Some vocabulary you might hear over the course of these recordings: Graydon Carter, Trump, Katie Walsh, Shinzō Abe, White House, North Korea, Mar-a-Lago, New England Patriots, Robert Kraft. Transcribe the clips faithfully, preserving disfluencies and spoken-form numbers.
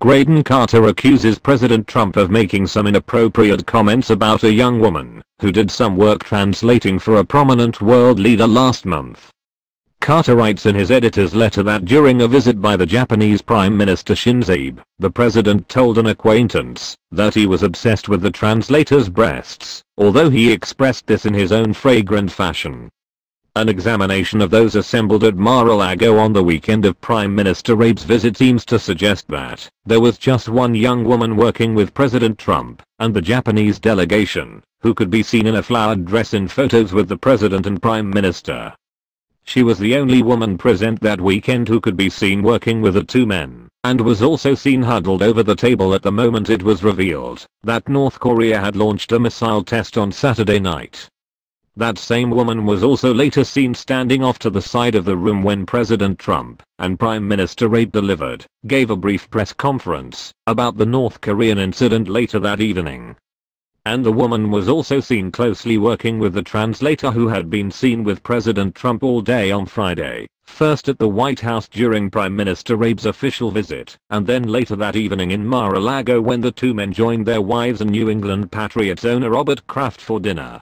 Graydon Carter accuses President Trump of making some inappropriate comments about a young woman who did some work translating for a prominent world leader last month. Carter writes in his editor's letter that during a visit by the Japanese Prime Minister Shinzō Abe, the president told an acquaintance that he was obsessed with the translator's breasts, although he expressed this in his own fragrant fashion. An examination of those assembled at Mar-a-Lago on the weekend of Prime Minister Abe's visit seems to suggest that there was just one young woman working with President Trump and the Japanese delegation, who could be seen in a flowered dress in photos with the president and prime minister. She was the only woman present that weekend who could be seen working with the two men, and was also seen huddled over the table at the moment it was revealed that North Korea had launched a missile test on Saturday night. That same woman was also later seen standing off to the side of the room when President Trump and Prime Minister Abe delivered, gave a brief press conference about the North Korean incident later that evening. And the woman was also seen closely working with the translator who had been seen with President Trump all day on Friday, first at the White House during Prime Minister Abe's official visit, and then later that evening in Mar-a-Lago when the two men joined their wives and New England Patriots owner Robert Kraft for dinner.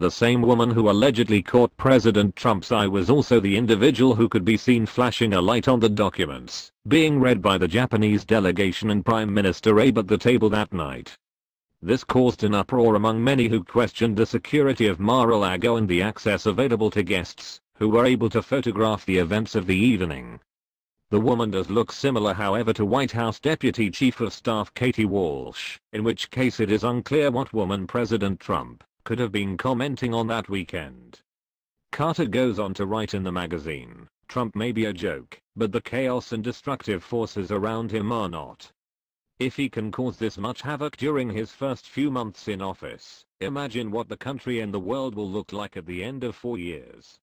The same woman who allegedly caught President Trump's eye was also the individual who could be seen flashing a light on the documents being read by the Japanese delegation and Prime Minister Abe at the table that night. This caused an uproar among many who questioned the security of Mar-a-Lago and the access available to guests who were able to photograph the events of the evening. The woman does look similar, however, to White House Deputy Chief of Staff Katie Walsh, in which case it is unclear what woman President Trump could have been commenting on that weekend. Carter goes on to write in the magazine, "Trump may be a joke, but the chaos and destructive forces around him are not. If he can cause this much havoc during his first few months in office, imagine what the country and the world will look like at the end of four years."